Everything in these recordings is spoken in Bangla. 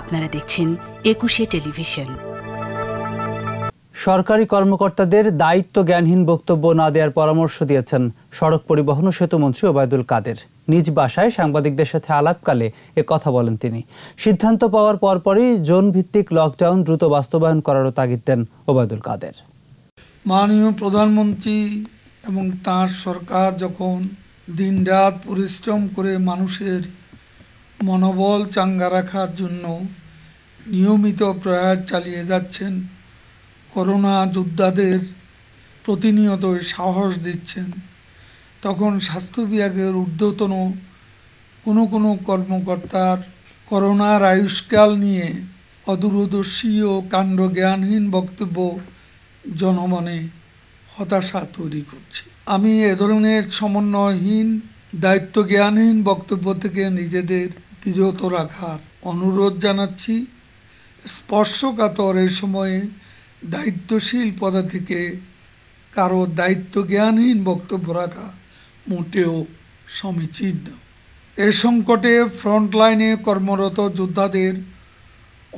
আপনারা দেখছেন ২১শে টেলিভিশন। সরকারি কর্মকর্তাদের দায়িত্ব জ্ঞানহীন বক্তব্য না দেওয়ার পরামর্শ দিয়েছেন সড়ক পরিবহন ও সেতুমন্ত্রী ওবায়দুল কাদের। নিজ বাসায় সাংবাদিকদের সাথে আলাপকালে এ কথা বলেন তিনি। সিদ্ধান্ত পাওয়ার পরপরই জোন ভিত্তিক লকডাউন দ্রুত বাস্তবায়ন করারও তাগিদ দেন ওবায়দুল কাদের। মাননীয় প্রধানমন্ত্রী এবং তার সরকার যখন দিনরাত পরিশ্রম করে মানুষের মনোবল চাঙ্গা রাখার জন্য নিয়মিত প্রয়াস চালিয়ে যাচ্ছেন, করোনা যোদ্ধাদের প্রতিনিয়ত সাহস দিচ্ছেন, তখন স্বাস্থ্য বিভাগের ঊর্ধ্বতন কোনো কোনো কর্মকর্তার করোনার আয়ুষ্কাল নিয়ে অদূরদর্শী ও কাণ্ডজ্ঞানহীন বক্তব্য জনমনে হতাশা তৈরি করছে। আমি এ ধরনের সমন্বয়হীন, দায়িত্বজ্ঞানহীন বক্তব্য থেকে নিজেদের বিরত রাখার অনুরোধ জানাচ্ছি। স্পর্শকাতর এই সময়ে দায়িত্বশীল পদা থেকে কারো দায়িত্বজ্ঞানহীন বক্তব্য রাখা মোটেও সমীচীন নয়। এ সংকটে ফ্রন্টলাইনে কর্মরত যোদ্ধাদের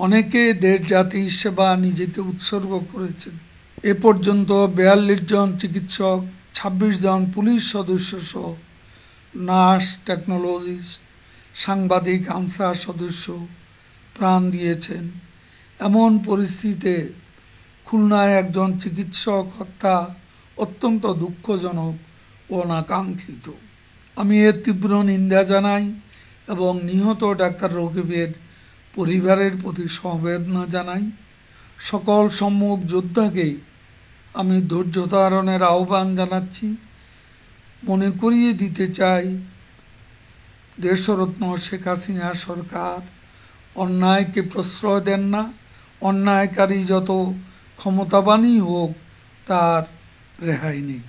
অনেকে দেশ জাতির সেবা নিজেকে উৎসর্গ করেছেন। এ পর্যন্ত ৪২ জন চিকিৎসক, ২৬ জন পুলিশ সদস্য সহ নার্স, টেকনোলজিস্ট, সাংবাদিক, আনসার সদস্য প্রাণ দিয়েছেন। এমন পরিস্থিতিতে খুলনায় একজন চিকিৎসক হত্যা অত্যন্ত দুঃখজনক ও অনাকাঙ্ক্ষিত। আমি এর তীব্র নিন্দা জানাই এবং নিহত ডাক্তার রকিবের পরিবারের প্রতি সমবেদনা জানাই। সকল সম্মুখ যোদ্ধাকে আমি ধৈর্য ধারণের আহ্বান জানাচ্ছি। মনে করিয়ে দিতে চাই, দেশরত্ন শেখ হাসিনা সরকার অন্যায়কে প্রশ্রয় দেন না। অন্যায়কারী যত ক্ষমতাবানই হোক, তার রেহাই নেই।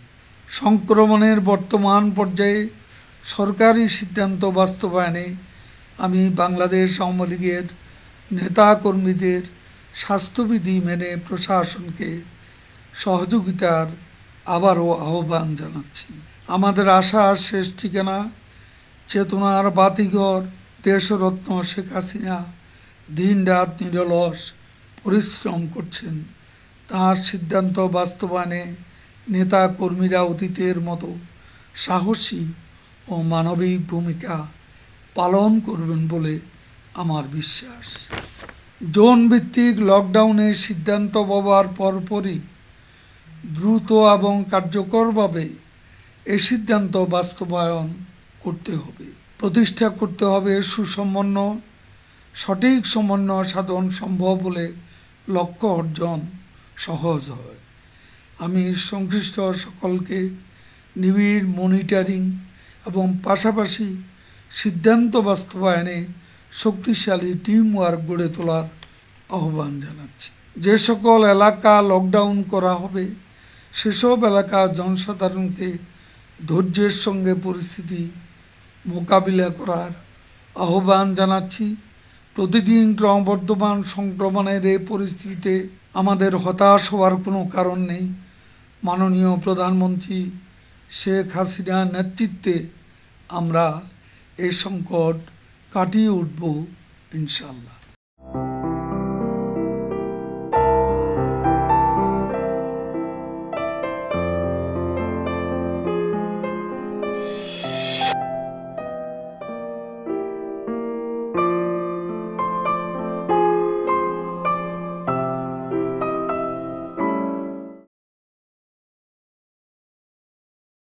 সংক্রমণের বর্তমান পর্যায়ে সরকারি সিদ্ধান্ত বাস্তবায়নে আমি বাংলাদেশ আওয়ামী লীগের নেতাকর্মীদের স্বাস্থ্যবিধি মেনে প্রশাসনকে সহযোগিতার আবারও আহ্বান জানাচ্ছি। আমাদের আশার শেষ ঠিকানা, চেতনার বাতিঘর দেশরত্ন শেখ হাসিনা দিন রাত নিরলস পরিশ্রম করছেন। তার সিদ্ধান্ত বাস্তবায়নে নেতা কর্মীরা অতীতের মতো সাহসী ও মানবিক ভূমিকা পালন করবেন বলে আমার বিশ্বাস। জোন ভিত্তিক লকডাউনের সিদ্ধান্ত পাওয়ার পরপরই দ্রুত এবং কার্যকরভাবে এ সিদ্ধান্ত বাস্তবায়ন করতে হবে। প্রতিষ্ঠা করতে হবে সুসমন্বয়। সঠিক সমন্বয় সাধন সম্ভব বলে লক্ষ্য অর্জন সহজ হয়। আমি সংশ্লিষ্ট সকলকে নিবিড় মনিটরিং এবং পাশাপাশি সিদ্ধান্ত বাস্তবায়নে শক্তিশালী টিম ওয়ার্ক গড়ে তোলার আহ্বান জানাচ্ছি। যে সকল এলাকা লকডাউন করা হবে, সেসব এলাকা জনসাধারণকে ধৈর্যের সঙ্গে পরিস্থিতি মোকাবিলা করার আহ্বান জানাচ্ছি। প্রতিদিন ক্রমবর্ধমান সংক্রমণের এই পরিস্থিতিতে আমাদের হতাশ হওয়ার কোনো কারণ নেই। মাননীয় প্রধানমন্ত্রী শেখ হাসিনার নেতৃত্বে আমরা এই সংকট কাটিয়ে উঠব ইনশাল্লাহ।